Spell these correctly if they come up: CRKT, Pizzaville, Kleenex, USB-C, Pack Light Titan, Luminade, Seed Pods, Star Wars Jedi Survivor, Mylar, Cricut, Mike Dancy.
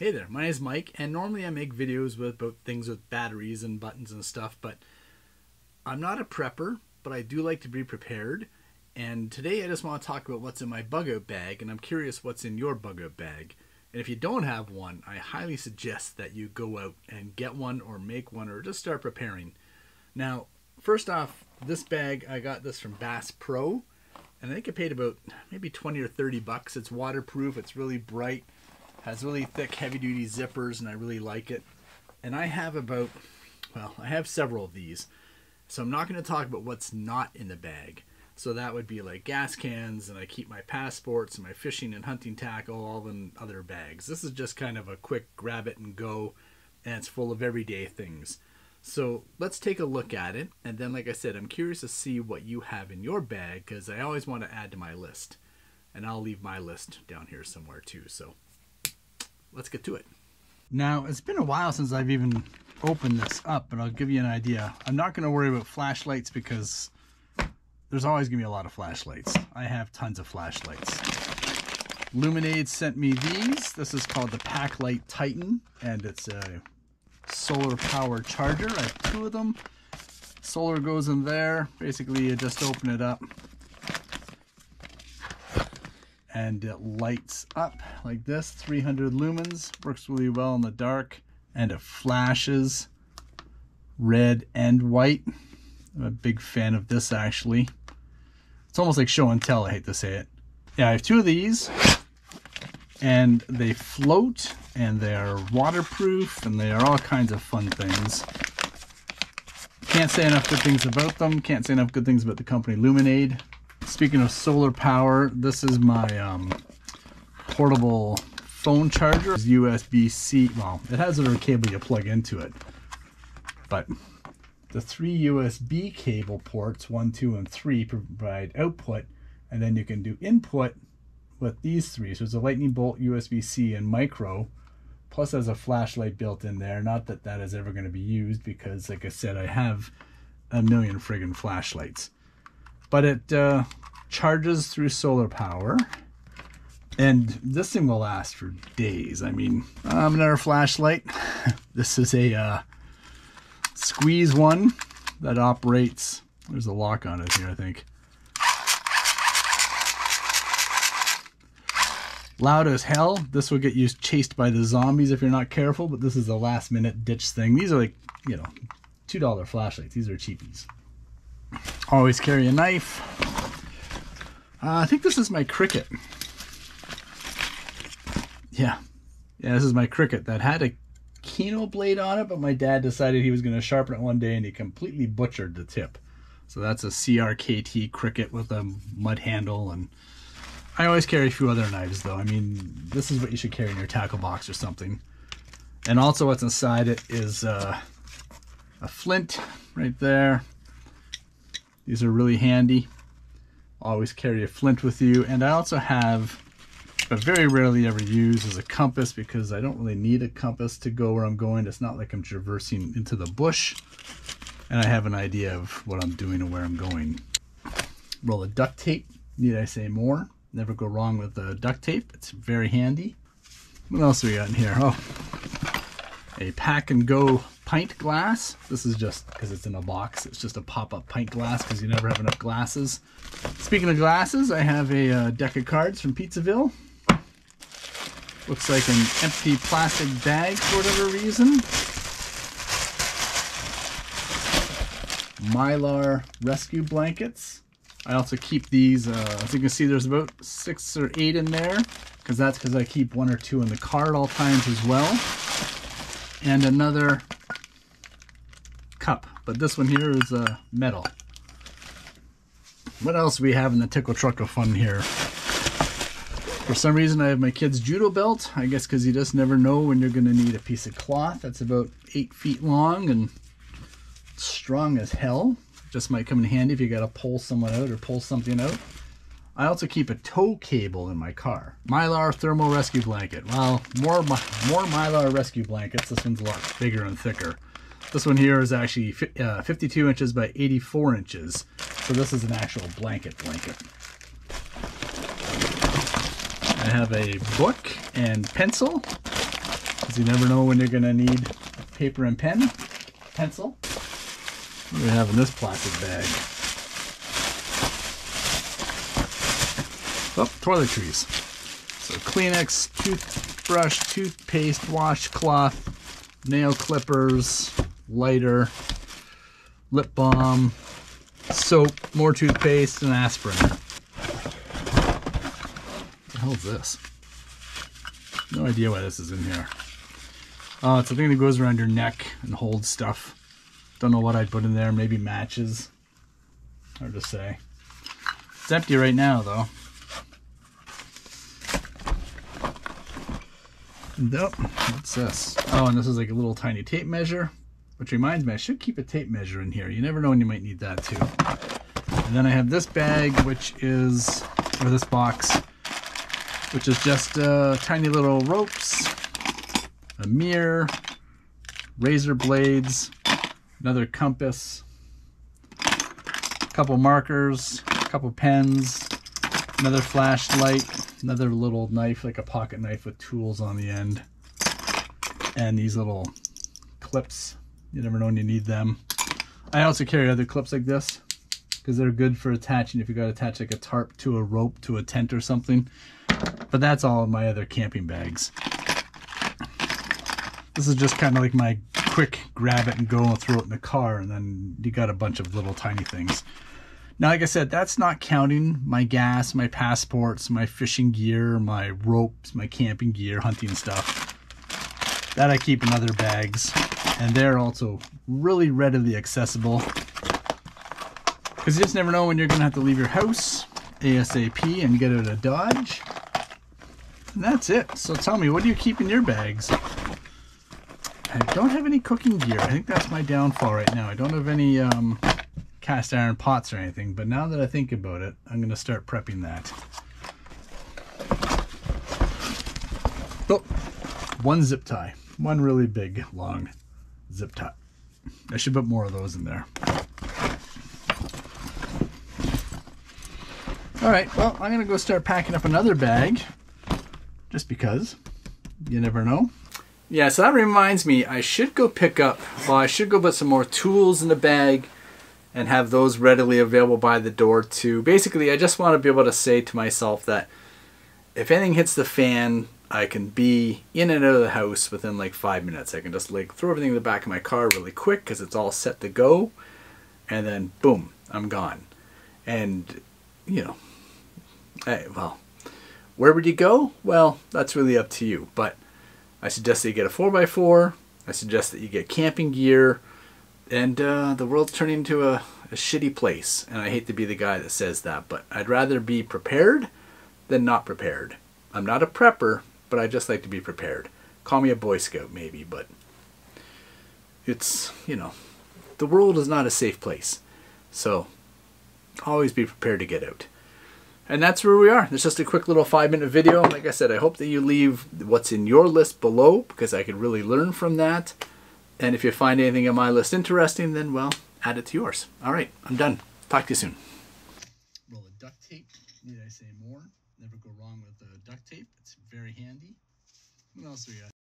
Hey there, my name is Mike, and normally I make videos about things with batteries and buttons and stuff, but I'm not a prepper, but I do like to be prepared. And today I just want to talk about what's in my bug out bag, and I'm curious what's in your bug out bag. And if you don't have one, I highly suggest that you go out and get one or make one or just start preparing. Now, first off, this bag, I got this from Bass Pro, and I think I paid about maybe 20 or 30 bucks. It's waterproof, it's really bright. Has really thick heavy-duty zippers, and I really like it. And I have about, well, I have several of these, so I'm not going to talk about what's not in the bag. So that would be like gas cans, and I keep my passports and my fishing and hunting tackle all in other bags. This is just kind of a quick grab it and go, and it's full of everyday things. So let's take a look at it, and then like I said, I'm curious to see what you have in your bag, because I always want to add to my list, and I'll leave my list down here somewhere too. So let's get to it. Now, it's been a while since I've even opened this up, but I'll give you an idea. I'm not going to worry about flashlights because there's always going to be a lot of flashlights. I have tons of flashlights. Luminade sent me these. This is called the Pack Light Titan, and it's a solar power charger. I have two of them. Solar goes in there. Basically, you just open it up, and it lights up like this, 300 lumens, works really well in the dark, and it flashes red and white. I'm a big fan of this actually. It's almost like show and tell, I hate to say it. Yeah, I have two of these, and they float, and they are waterproof, and they are all kinds of fun things. Can't say enough good things about them, can't say enough good things about the company Luminade. Speaking of solar power, this is my portable phone charger. It's USB-C. Well, it has a cable you plug into it, but the three USB cable ports, 1, 2, and 3, provide output, and then you can do input with these three. So it's a lightning bolt, USB-C, and micro. Plus, there's a flashlight built in there. Not that that is ever going to be used because, like I said, I have a million friggin' flashlights. But it charges through solar power, and this thing will last for days. I mean, another flashlight. This is a squeeze one that operates. There's a lock on it here, I think. Loud as hell. This will get you chased by the zombies if you're not careful, but this is a last minute ditch thing. These are like, you know, $2 flashlights. These are cheapies. Always carry a knife. I think this is my Cricut. Yeah, this is my Cricut that had a Kino blade on it, but my dad decided he was going to sharpen it one day, and he completely butchered the tip. So that's a CRKT Cricut with a mud handle. And I always carry a few other knives though. I mean, this is what you should carry in your tackle box or something. And also what's inside it is a flint right there. These are really handy. Always carry a flint with you. And I also have, but very rarely ever use, is a compass, because I don't really need a compass to go where I'm going. It's not like I'm traversing into the bush, and I have an idea of what I'm doing and where I'm going. Roll of duct tape. Need I say more? Never go wrong with the duct tape. It's very handy. What else we got in here? Oh, a pack and go pint glass. This is just because it's in a box. It's just a pop-up pint glass because you never have enough glasses. Speaking of glasses, I have a deck of cards from Pizzaville. Looks like an empty plastic bag for whatever reason. Mylar rescue blankets. I also keep these, as you can see, there's about 6 or 8 in there, because that's because I keep 1 or 2 in the car at all times as well. And another cup, but this one here is metal. What else we have in the tickle truck of fun here? For some reason I have my kid's judo belt, I guess because you just never know when you're going to need a piece of cloth that's about 8 feet long and strong as hell. Just might come in handy if you got to pull someone out or pull something out. I also keep a tow cable in my car. Mylar thermal rescue blanket. Well, more Mylar rescue blankets. This one's a lot bigger and thicker. This one here is actually 52 inches by 84 inches. So this is an actual blanket. I have a book and pencil. because you never know when you're going to need paper and pen, pencil. What do we have in this plastic bag? Oh, toiletries. So Kleenex, toothbrush, toothpaste, washcloth, nail clippers, lighter, lip balm, soap, more toothpaste, and aspirin. What the hell is this? No idea why this is in here. It's a thing that goes around your neck and holds stuff. Don't know what I'd put in there. Maybe matches. Hard to say. It's empty right now, though. Nope. What's this? Oh, and this is like a little tiny tape measure, which reminds me I should keep a tape measure in here. You never know when you might need that too. And then I have this bag, which is, or this box, which is just tiny little ropes, a mirror, razor blades, another compass, a couple markers, a couple pens, another flashlight, another little knife, like a pocket knife with tools on the end, and these little clips. You never know when you need them. I also carry other clips like this because they're good for attaching if you got to attach like a tarp to a rope to a tent or something. But that's all of my other camping bags. This is just kind of like my quick grab it and go and throw it in the car, and then you got a bunch of little tiny things. Now, like I said, that's not counting my gas, my passports, my fishing gear, my ropes, my camping gear, hunting stuff. That I keep in other bags, and they're also really readily accessible because you just never know when you're going to have to leave your house ASAP and get out of Dodge. And that's it. So tell me, what do you keep in your bags? I don't have any cooking gear. I think that's my downfall right now. I don't have any cast iron pots or anything, but now that I think about it, I'm going to start prepping that. Oh, one zip tie. One really big, long zip tie. I should put more of those in there. All right, well, I'm going to go start packing up another bag, just because you never know. Yeah, so that reminds me, I should go pick up, well, I should go put some more tools in the bag and have those readily available by the door too. Basically, I just want to be able to say to myself that if anything hits the fan, I can be in and out of the house within like 5 minutes. I can just like throw everything in the back of my car really quick because it's all set to go, and then boom, I'm gone. And you know, well, where would you go? Well, that's really up to you, but I suggest that you get a 4x4. I suggest that you get camping gear, and the world's turning into a shitty place, and I hate to be the guy that says that, but I'd rather be prepared than not prepared. I'm not a prepper, but I just like to be prepared. Call me a Boy Scout maybe, but it's, you know, the world is not a safe place, so always be prepared to get out. And that's where we are. It's just a quick little 5-minute video. Like I said, I hope that you leave what's in your list below because I could really learn from that. And if you find anything in my list interesting, then, well, add it to yours. All right, I'm done. Talk to you soon. Roll of duct tape. Need I say more? Never go wrong with duct tape. It's very handy. What else do we got?